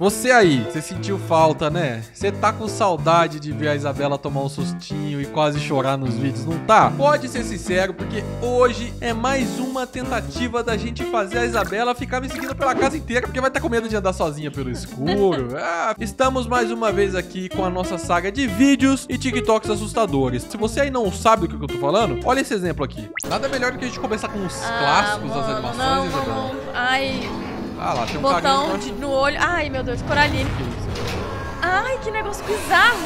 Você aí, você sentiu falta, né? Você tá com saudade de ver a Isabela tomar um sustinho e quase chorar nos vídeos, não tá? Pode ser sincero, porque hoje é mais uma tentativa da gente fazer a Isabela ficar me seguindo pela casa inteira, porque vai estar com medo de andar sozinha pelo escuro. Ah, estamos mais uma vez aqui com a nossa saga de vídeos e TikToks assustadores. Se você aí não sabe do que eu tô falando, olha esse exemplo aqui. Nada melhor do que a gente começar com os clássicos das animações, não, Isabela. Não. Ai... Ah lá, tem um botão no olho. Ai, meu Deus, Coraline. Ai, que negócio bizarro.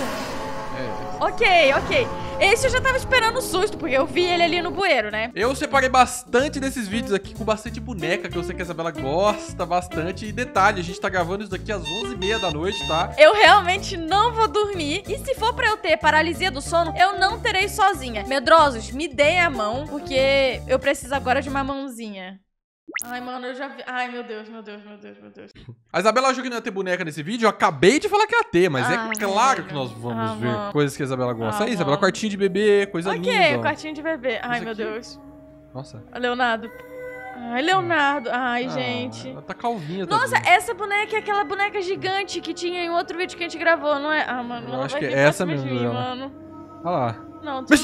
É. Ok, ok. Esse eu já tava esperando um susto, porque eu vi ele ali no bueiro, né? Eu separei bastante desses vídeos aqui com bastante boneca, que eu sei que a Isabela gosta bastante. E detalhe, a gente tá gravando isso daqui às 11h30 da noite, tá? Eu realmente não vou dormir. E se for pra eu ter paralisia do sono, eu não terei sozinha. Medrosos, me deem a mão, porque eu preciso agora de uma mãozinha. Ai, mano, eu já vi... Ai, meu Deus, meu Deus, meu Deus, meu Deus. A Isabela achou que não ia ter boneca nesse vídeo. Eu acabei de falar que ia ter, mas é claro que nós vamos ver coisas que a Isabela gosta. Aí, Isabela, quartinho de bebê, coisa linda. Ok, quartinho de bebê. Ai, meu Deus. Nossa. Leonardo. Ai, Leonardo. Ai, gente. Ela tá calvinha. Nossa, essa boneca é aquela boneca gigante que tinha em outro vídeo que a gente gravou, não é? Ah, mano, eu acho que é essa mesmo, mano. Olha lá. Não, tu...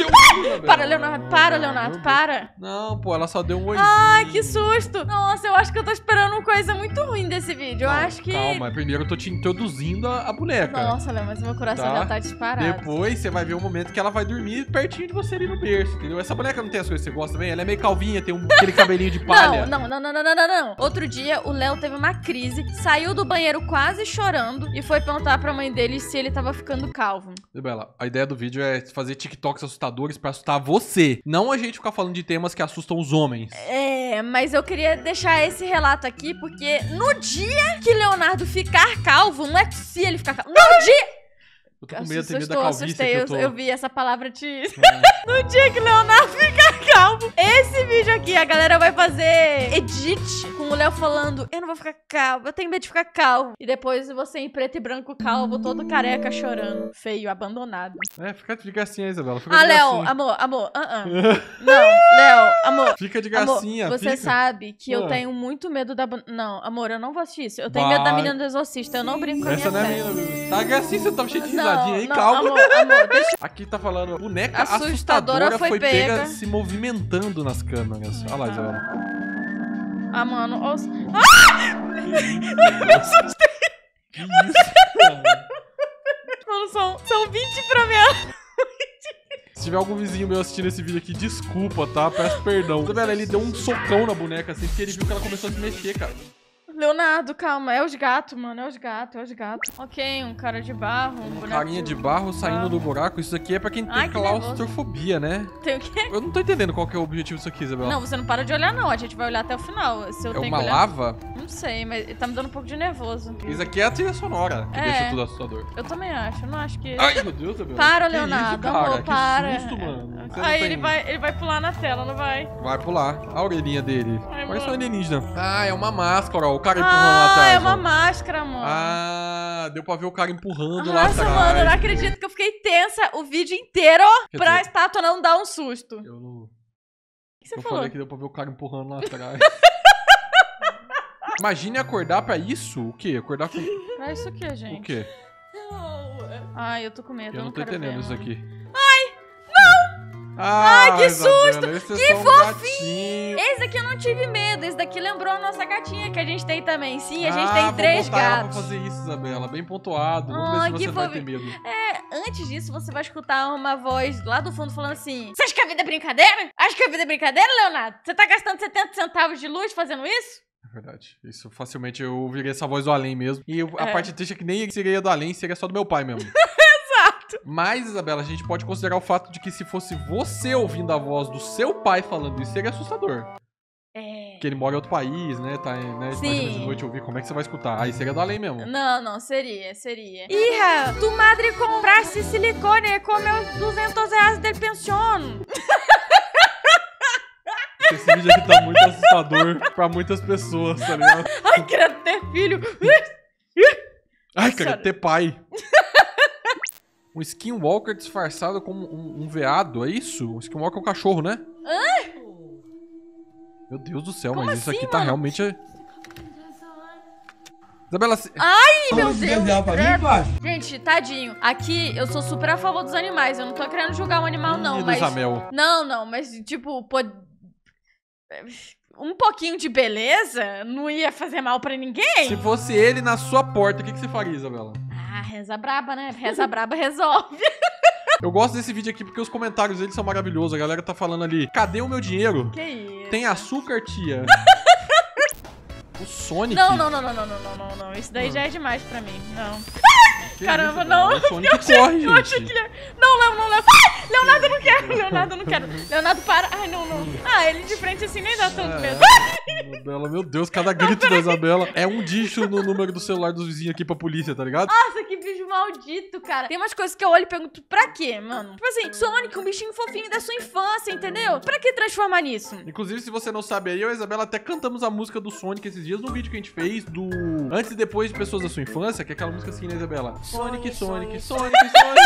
Para, Leonardo, para, Leonardo, para. Não, pô, ela só deu um olhinho. Ai, que susto. Nossa, eu acho que eu tô esperando uma coisa muito ruim desse vídeo. Eu acho que... Calma, primeiro eu tô te introduzindo a boneca. Nossa, Léo, mas meu coração já tá disparado. Depois você vai ver o momento que ela vai dormir pertinho de você ali no berço, entendeu? Essa boneca não tem as coisas que você gosta também? Ela é meio calvinha, tem aquele cabelinho de palha. Não, não, não, não, não, não, não. Outro dia, o Léo teve uma crise, saiu do banheiro quase chorando e foi perguntar pra mãe dele se ele tava ficando calvo. Isabela, a ideia do vídeo é fazer TikTok assustadores pra assustar você, não a gente ficar falando de temas que assustam os homens. É, mas eu queria deixar esse relato aqui, porque no dia que Leonardo ficar calvo, não é que se ele ficar calvo, no dia... Eu tô com medo, tenho medo da calvície que eu tô... Eu vi essa palavra te... No dia que o Leonardo fica calvo. Esse vídeo aqui, a galera vai fazer edit com o Léo falando: eu não vou ficar calvo, eu tenho medo de ficar calvo. E depois você em preto e branco, calvo, todo careca, chorando, feio, abandonado. É, fica de gracinha, Isabela. Fica de gracinha. Léo, amor, amor, Não, Léo, amor. Fica de gracinha, amor, você sabe que eu tenho muito medo da... Não, amor, eu não vou assistir isso. Eu tenho medo da menina do exorcista, eu não brinco com essa menina. Tá gracinha, você tá cheio de... Não, calma. Amor, amor, deixa... Aqui tá falando, boneca assustadora foi pega se movimentando nas câmeras. Olha lá, Isabela. Ah, mano. Me assustei. Que isso, mano, são 20 pra minha... Se tiver algum vizinho meu assistindo esse vídeo aqui, desculpa, tá? Peço perdão. Isabela, ele deu um socão na boneca, assim, porque ele viu que ela começou a se mexer, cara. Leonardo, calma. É os gatos, mano. É os gatos, é os gatos. Ok, um cara de barro. Um carinha de barro saindo do buraco. Isso aqui é pra quem tem claustrofobia, né? Tem o quê? Eu não tô entendendo qual que é o objetivo disso aqui, Isabela. Não, você não para de olhar, não. A gente vai olhar até o final. Se eu tenho uma lava? Não sei, mas tá me dando um pouco de nervoso. Isso aqui é a trilha sonora que deixa tudo assustador. Eu também acho. Eu não acho que... Ai, meu Deus, Isabela. Para, Leonardo. Amor, para. Que susto, mano. Aí ele vai pular na tela, não vai? Vai pular. A orelhinha dele. Olha só, alienígena. Ah, é uma máscara, ó. O cara empurrando lá atrás. Ah, é uma máscara, mano. Ah, deu pra ver o cara empurrando lá atrás. Nossa, mano, eu não acredito que eu fiquei tensa o vídeo inteiro pra estátua não dar um susto. Eu não... O que você falou? Eu falei que deu pra ver o cara empurrando lá atrás. Imagine acordar pra isso? O quê? Acordar com... Pra isso o quê, gente? O quê? Ai, eu tô com medo. Eu não tô entendendo isso aqui. Ai, não! Ai, que susto! Que fofinho! Esse daqui eu não tive medo, esse daqui lembrou a nossa gatinha que a gente tem também. Sim, a gente tem 3 gatos. Vou fazer isso, Isabela, bem pontuado. Vamos ver se você vai ter medo. É, antes disso você vai escutar uma voz lá do fundo falando assim: você acha que a vida é brincadeira? Acha que a vida é brincadeira, Leonardo? Você tá gastando 70 centavos de luz fazendo isso? É verdade, isso facilmente eu ouviria essa voz do além mesmo. E a parte triste é que nem seria do além, seria só do meu pai mesmo. Mas, Isabela, a gente pode considerar o fato de que se fosse você ouvindo a voz do seu pai falando isso, seria assustador. É. Porque ele mora em outro país, né? Tá, né? Sim. Imagina de noite ouvir, como é que você vai escutar? Aí seria do além mesmo. Não, não, seria. Irra, tu madre comprasse silicone com meus 200 reais de pensiono. Esse vídeo aqui tá muito assustador pra muitas pessoas, tá ligado? Ai, queria ter filho. Ai, queria ter pai. Um skinwalker disfarçado como um veado, é isso? Um skinwalker é um cachorro, né? Hã? Meu Deus do céu, como mas assim, isso aqui mano? Tá realmente... Isabela, se... Ai, meu Deus! Gente, tadinho. Aqui eu sou super a favor dos animais. Eu não tô querendo julgar um animal, não. Mas... Não, não, mas tipo, um pouquinho de beleza não ia fazer mal pra ninguém. Se fosse ele na sua porta, o que, que você faria, Isabela? Ah, reza braba, né? Reza braba resolve. Eu gosto desse vídeo aqui porque os comentários dele são maravilhosos. A galera tá falando ali, cadê o meu dinheiro? Que isso? Tem açúcar, tia? O Sonic? Não, não, não, não, não, não, não, não. Isso daí já é demais pra mim. Não. Que caramba, isso, não. O Sonic corre, gente. Não, não, não, não. Ah, Leonardo, não quero. Leonardo, não quero. Leonardo, para. Ai, não, não. Ah, ele de frente assim nem dá tanto mesmo. Isabela, meu Deus, cada grito da Isabela é um dígito no número do celular dos vizinhos aqui pra polícia, tá ligado? Nossa, que bicho maldito, cara. Tem umas coisas que eu olho e pergunto, pra quê, mano? Tipo assim, Sonic, um bichinho fofinho da sua infância, entendeu? Pra que transformar nisso? Inclusive, se você não sabe aí, eu e a Isabela até cantamos a música do Sonic esses dias num vídeo que a gente fez do Antes e Depois de Pessoas da Sua Infância, que é aquela música assim, né, Isabela? Sonic, Sonic, Sonic, Sonic.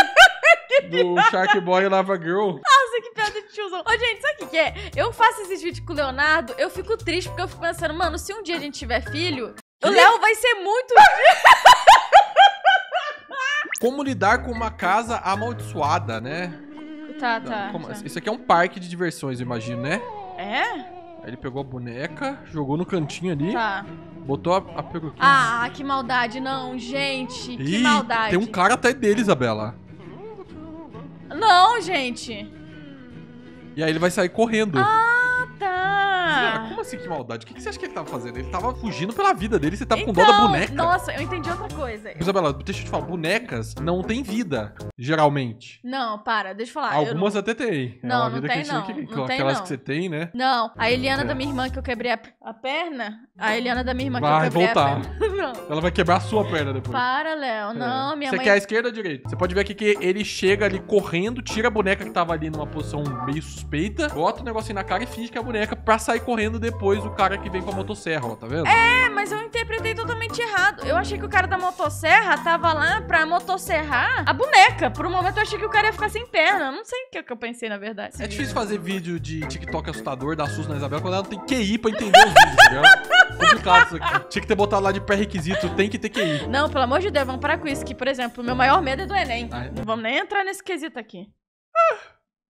Do Shark Boy and Lava Girl. Nossa, que piada de tiozão. Ô, gente, sabe o que é? Eu faço esses vídeos com o Leonardo, eu fico triste porque eu fico pensando, mano, se um dia a gente tiver filho, o Léo vai ser muito... Como lidar com uma casa amaldiçoada, né? Tá, tá. Como... tá. Isso aqui é um parque de diversões, eu imagino, né? É? Ele pegou a boneca, jogou no cantinho ali. Tá. Botou a peruquinha. Ah, que maldade, não, gente. Que maldade. Tem um cara até dele, Isabela. Não, gente. E aí ele vai sair correndo. Ah, tá. Como assim, que maldade? O que você acha que ele tava fazendo? Ele tava fugindo pela vida dele, você tava então, com dó da boneca. Nossa, eu entendi outra coisa. Isabela, deixa eu te falar, bonecas não tem vida, geralmente. Não, para, deixa eu falar. Algumas eu não... até tem. Não, não tem não. Aquelas que você tem, né? Não, a Eliana da minha irmã que eu quebrei a perna, a Eliana da minha irmã que eu quebrei a perna. Não. Ela vai quebrar a sua perna depois. Para, Léo, não, minha mãe... Você quer a esquerda ou a direita? Você pode ver aqui que ele chega ali correndo, tira a boneca que tava ali numa posição meio suspeita, bota o negocinho na cara e finge que é a boneca pra sair correndo depois do cara que vem com a motosserra, ó, tá vendo? É, mas eu interpretei totalmente errado. Eu achei que o cara da motosserra tava lá pra motosserrar a boneca. Por um momento eu achei que o cara ia ficar sem perna. Eu não sei o que eu pensei, na verdade. É difícil fazer vídeo de TikTok assustador, dar susto na Isabela, quando ela não tem QI pra entender os vídeos, tá ligado? Complicado isso aqui. Tinha que ter botado lá de pré-requisito, tem que ter QI. Não, pelo amor de Deus, vamos parar com isso, que, por exemplo, o meu maior medo é do Enem. Ah, é. Não vamos nem entrar nesse quesito aqui.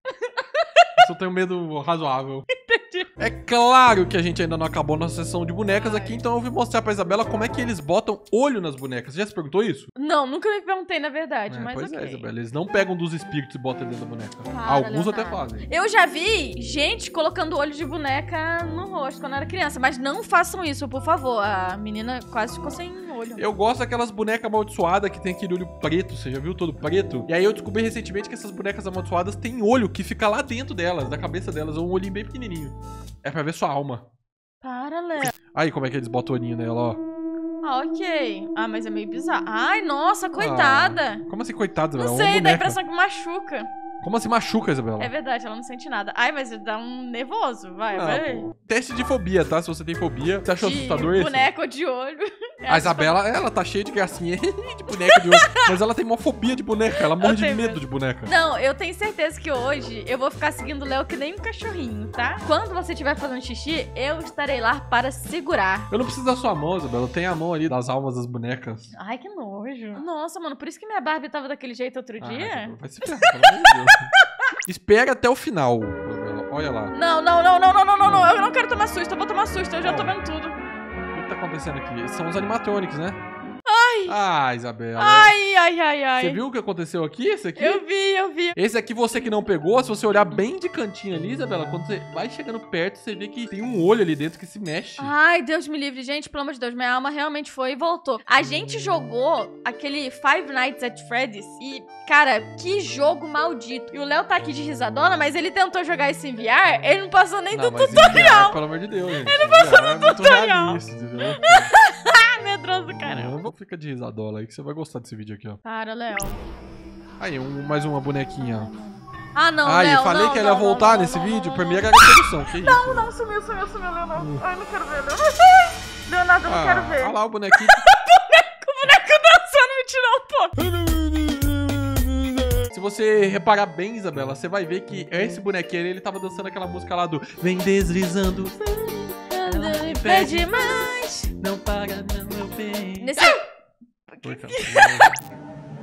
Eu só tenho medo razoável. Entendi. É claro que a gente ainda não acabou nossa sessão de bonecas aqui, então eu vim mostrar pra Isabela como é que eles botam olho nas bonecas. Você já se perguntou isso? Não, nunca me perguntei, na verdade, mas pois é, Isabela, eles não pegam dos espíritos e botam dentro da boneca. Para, alguns até fazem. Eu já vi gente colocando olho de boneca no rosto quando era criança, mas não façam isso, por favor. A menina quase ficou sem olho. Eu gosto daquelas bonecas amaldiçoadas que tem aquele olho preto, você já viu, todo preto? E aí eu descobri recentemente que essas bonecas amaldiçoadas têm olho que fica lá dentro dela. Da cabeça delas, um olhinho bem pequenininho. É pra ver sua alma. Para, Léo. Aí, como é que eles botam o olhinho nela, ó. Ah, ok. Ah, mas é meio bizarro. Ai, nossa, coitada. Como assim, coitada, Isabela? Não sei, dá a impressão que machuca. Como assim machuca, Isabela? É verdade, ela não sente nada. Ai, mas dá um nervoso, vai. Teste de fobia, tá? Se você tem fobia. Você achou assustador isso? Boneco de olho. A Isabela, ela tá cheia de gracinha de boneca de olho. Mas ela tem uma fobia de boneca. Ela morre de medo de boneca. Não, eu tenho certeza que hoje eu vou ficar seguindo o Léo que nem um cachorrinho, tá? Quando você estiver fazendo xixi, eu estarei lá para segurar. Eu não preciso da sua mão, Isabela. Eu tenho a mão ali das almas das bonecas. Ai, que nojo. Nossa, mano, por isso que minha Barbie tava daquele jeito outro dia. Vai se ferrar, pelo amor de Deus. Espera até o final. Olha lá. Não, não, não, não, não, não, não, não. Eu não quero tomar susto, eu vou tomar susto. Eu já tô vendo tudo. O que tá acontecendo aqui? São os animatronics, né? Ai. Ah, Isabela. Ai, ai, ai, ai. Você viu o que aconteceu aqui? Esse aqui? Eu vi, eu vi. Esse aqui, você que não pegou, se você olhar bem de cantinho ali, Isabela, quando você vai chegando perto, você vê que tem um olho ali dentro que se mexe. Ai, Deus me livre, gente. Pelo amor de Deus, minha alma realmente foi e voltou. A gente jogou aquele Five Nights at Freddy's e... Cara, que jogo maldito. E o Léo tá aqui de risadona, mas ele tentou jogar isso em VR, ele não passou nem do tutorial. VR, pelo amor de Deus, gente. Ele não passou no tutorial. Medroso, caramba. Não fica de risadola aí que você vai gostar desse vídeo aqui, ó. Para, Léo. Aí, mais uma bonequinha, ó. Ah, não, Léo, eu falei que ela ia voltar nesse vídeo. Primeiro era a introdução, que isso? Não, não, sumiu, sumiu, sumiu, Leonardo. Ai, não quero ver, Leonardo. Leonardo, eu não quero ver. Olha lá o bonequinho. O boneco dançando me tirou um pouco. Se você reparar bem, Isabela, você vai ver que esse bonequinho, ele tava dançando aquela música lá do Vem deslizando, não me pede mais, não para, não, meu pé. Nesse...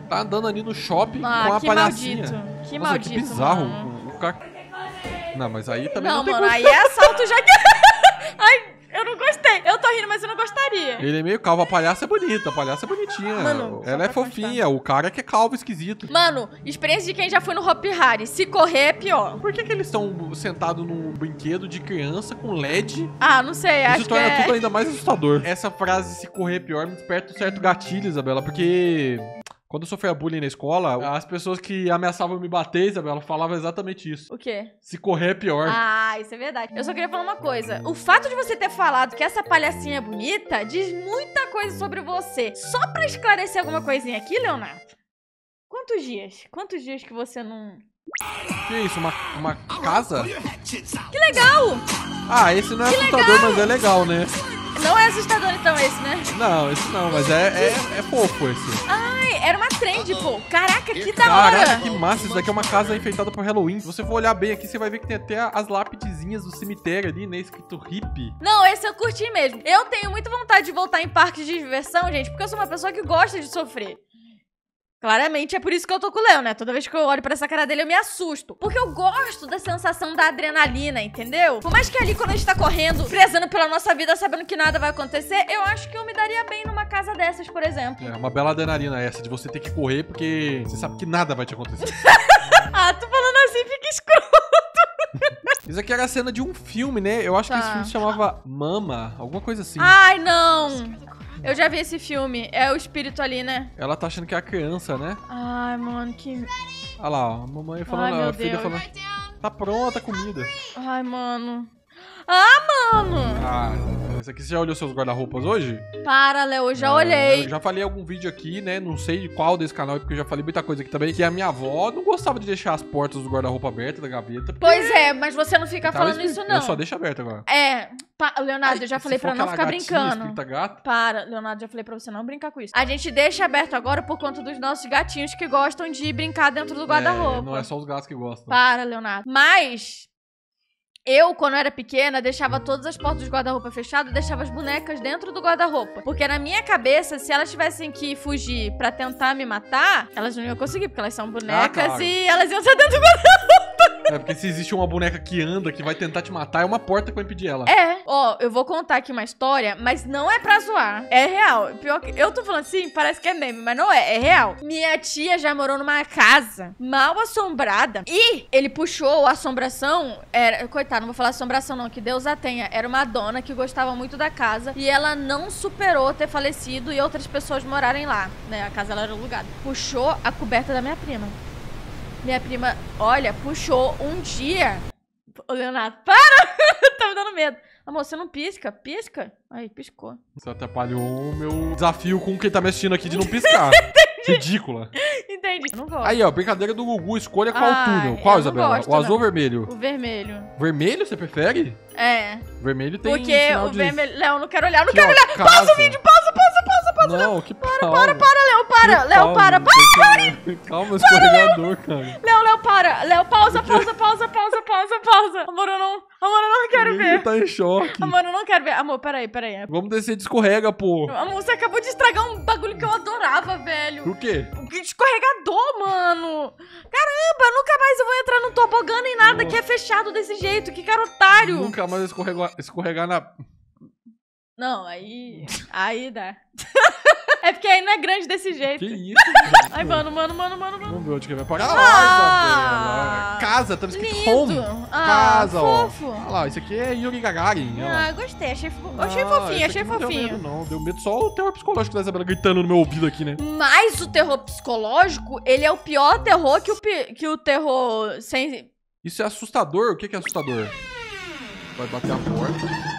Tá andando ali no shopping com a palhacinha. Maldito. Que nossa, maldito. Que bizarro. O cara... Não, mas aí também não, não tem mano, como... aí é assalto já que... Ai, eu não gostei. Eu tô rindo, mas eu não gostaria. Ele é meio calvo. A palhaça é bonita. A palhaça é bonitinha. Mano, ela é fofinha. Gostar. O cara é que é calvo, esquisito. Mano, experiência de quem já foi no Hopi Hari. Se correr é pior. Por que que eles estão sentados num brinquedo de criança com LED? Ah, não sei. Isso acho torna que é... tudo ainda mais assustador. Essa frase, se correr é pior, me desperta um certo gatilho, Isabela. Porque... quando eu sofria bullying na escola, as pessoas que ameaçavam me bater, Isabela, falavam exatamente isso. O quê? Se correr é pior. Ah, isso é verdade. Eu só queria falar uma coisa. O fato de você ter falado que essa palhacinha é bonita diz muita coisa sobre você. Só pra esclarecer alguma coisinha aqui, Leonardo. Quantos dias? Quantos dias que você não... Que isso? Uma casa? Que legal! Ah, esse não é assustador, mas é legal, né? Não é assustador então esse, né? Não, esse não, mas é fofo esse. Ai, era uma trend, pô. Caraca, que da hora. Caraca, que massa. Isso daqui é uma casa enfeitada pro Halloween. Se você for olhar bem aqui, você vai ver que tem até as lápidezinhas do cemitério ali, né? Escrito hippie. Não, esse eu curti mesmo. Eu tenho muita vontade de voltar em parques de diversão, gente, porque eu sou uma pessoa que gosta de sofrer. Claramente é por isso que eu tô com o Léo, né? Toda vez que eu olho pra essa cara dele, eu me assusto. Porque eu gosto da sensação da adrenalina, entendeu? Por mais que ali, quando a gente tá correndo, prezando pela nossa vida, sabendo que nada vai acontecer, eu acho que eu me daria bem numa casa dessas, por exemplo. É uma bela adrenalina essa, de você ter que correr porque você sabe que nada vai te acontecer. Ah, tô falando assim, fica escroto. Isso aqui era a cena de um filme, né? Eu acho que esse filme se chamava Mama, alguma coisa assim. Ai, não! Eu já vi esse filme. É o espírito ali, né? Ela tá achando que é a criança, né? Ai, mano, que... Olha lá, ó, a mamãe falando... Ai, a filha falando... Tá pronta a comida. Ai, mano. Ah, mano! Ah, isso aqui, você já olhou seus guarda-roupas hoje? Para, Léo, eu já olhei. Eu já falei algum vídeo aqui, né? Não sei de qual desse canal, porque eu já falei muita coisa aqui também. Que a minha avó não gostava de deixar as portas do guarda-roupa abertas, da gaveta. Pois é, mas você não fica falando isso, não. Eu só deixo aberto agora. É... Leonardo, ai, eu já falei pra não ficar brincando. Para, Leonardo, já falei pra você não brincar com isso. A gente deixa aberto agora por conta dos nossos gatinhos que gostam de brincar dentro do guarda-roupa. Não é só os gatos que gostam. Para, Leonardo. Mas... eu, quando eu era pequena, deixava todas as portas do guarda-roupa fechadas e deixava as bonecas dentro do guarda-roupa. Porque na minha cabeça, se elas tivessem que fugir pra tentar me matar, elas não iam conseguir, porque elas são bonecas e elas iam ser dentro do guarda-roupa. É, porque se existe uma boneca que anda, que vai tentar te matar, é uma porta que vai impedir ela. É. Ó, eu vou contar aqui uma história, mas não é pra zoar. É real. Pior que eu tô falando assim, parece que é meme, mas não é. É real. Minha tia já morou numa casa mal assombrada e ele puxou a assombração, era... coitado. Tá, não vou falar assombração não, que Deus a tenha. Era uma dona que gostava muito da casa e ela não superou ter falecido e outras pessoas morarem lá, né? A casa ela era alugada. Puxou a coberta da minha prima. Minha prima, olha, puxou um dia... Ô, Leonardo, para! Tá me dando medo. Amor, você não pisca? Pisca? Aí, piscou. Você atrapalhou o meu desafio com quem tá me assistindo aqui de não piscar. Ridícula. Entendi. Eu não gosto. Aí, ó, brincadeira do Gugu. Escolha qual túnel. Qual, Isabela? O azul ou o vermelho? O vermelho. Vermelho você prefere? É. Vermelho tem sinal de... Porque o vermelho... Léo, não quero olhar, não quero olhar. Pausa o vídeo, pausa, Léo. Não, que pausa. Para, Léo, para. Léo, para. Calma, escorregador, cara. Léo, para. Léo, pausa. Amor, eu não quero ver. Ele tá em choque. Amor, eu não quero ver. Amor, peraí. Vamos descer de escorrega, pô. Amor, você acabou de estragar um bagulho que eu adorava, velho. O quê? Escorregador, mano. Caramba, nunca mais eu vou entrar num tobogã nem nada que é fechado desse jeito. Que cara otário. Nunca mais escorregar na... Não, aí... Aí dá. É porque aí não é grande desse jeito. Que isso? Ai, mano. Vamos ver onde que vai parar. Ah, casa, tá escrito lindo. Home. Ah, casa, fofo. Ó. Olha lá, isso aqui é Yuri Gagarin. Ah, gostei. Achei fofinho. Não deu medo, não. Deu medo só o terror psicológico da Isabela gritando no meu ouvido aqui, né? Mas o terror psicológico, ele é o pior terror que o terror sem... Isso é assustador? O que é assustador? Vai bater a porta...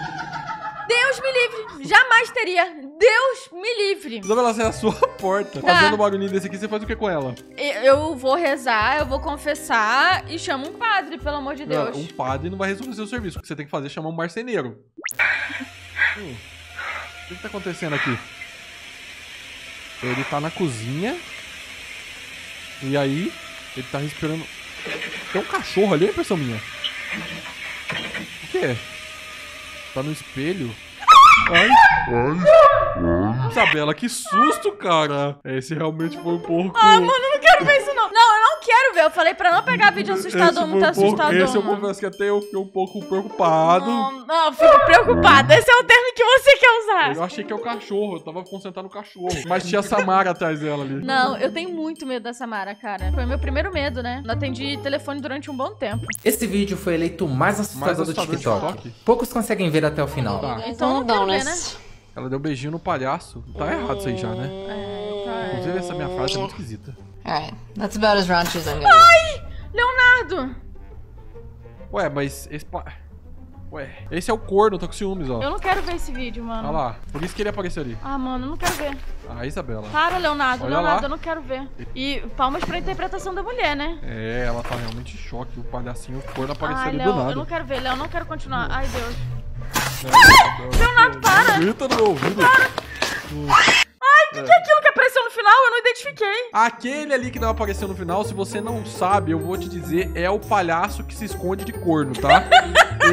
Deus me livre. Jamais teria. Deus me livre. Isabela, sai a sua porta. Fazendo um barulhinho desse aqui, você faz o que com ela? Eu vou rezar, eu vou confessar e chamo um padre, pelo amor de Deus. Um padre não vai resolver seu serviço. O que você tem que fazer é chamar um marceneiro. O que tá acontecendo aqui? Ele tá na cozinha. E aí, ele tá respirando... Tem um cachorro ali, impressão minha. O que é? Tá no espelho? Ai. Isabela, que susto, cara. Esse realmente foi um porco. Ah, mano, não quero ver isso, não. Não, eu não quero ver. Eu falei pra não pegar vídeo assustador, não tá assustador. Esse eu confesso que até eu fiquei um pouco preocupado. Não, não, fico preocupado. Esse é o termo que você quer usar. Eu achei que é o cachorro. Eu tava concentrado no cachorro. Mas tinha a Samara atrás dela ali. Não, eu tenho muito medo da Samara, cara. Foi meu primeiro medo, né? Não atendi telefone durante um bom tempo. Esse vídeo foi eleito mais assustador do TikTok. Poucos conseguem ver até o final. Tá. Então não dá, né? Ela deu um beijinho no palhaço. Tá errado isso aí já, né? É, inclusive, essa minha frase é muito esquisita. Alright, that's about as raunchy as I'm gonna... Ai! Leonardo! Ué, mas esse... Ué, esse é o corno, eu tô com ciúmes, ó. Eu não quero ver esse vídeo, mano. Olha lá, por isso que ele apareceu ali. Ah, mano, eu não quero ver. Ah, Isabela. Para, Leonardo. Olha, Leonardo, lá. Eu não quero ver. E palmas pra interpretação da mulher, né? É, ela tá realmente em choque. O palhacinho, o corno apareceu ali, Léo, do nada. Eu não quero ver, Léo, não quero continuar. Ai, Deus. Ah! Leonardo, para! Grita no meu ouvido. Para! O que é aquilo que apareceu no final? Eu não identifiquei. Aquele ali que não apareceu no final, se você não sabe, eu vou te dizer, é o palhaço que se esconde de corno, tá?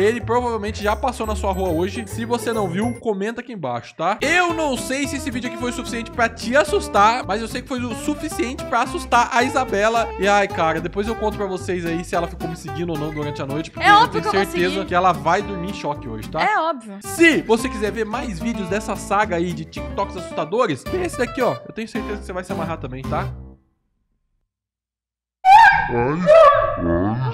Ele provavelmente já passou na sua rua hoje. Se você não viu, comenta aqui embaixo, tá? Eu não sei se esse vídeo aqui foi o suficiente pra te assustar, mas eu sei que foi o suficiente pra assustar a Isabela. E ai, cara, depois eu conto pra vocês aí se ela ficou me seguindo ou não durante a noite, porque eu tenho certeza que ela vai dormir em choque hoje, tá? É óbvio. Se você quiser ver mais vídeos dessa saga aí de TikToks assustadores, tem esse daqui, ó. Eu tenho certeza que você vai se amarrar também, tá?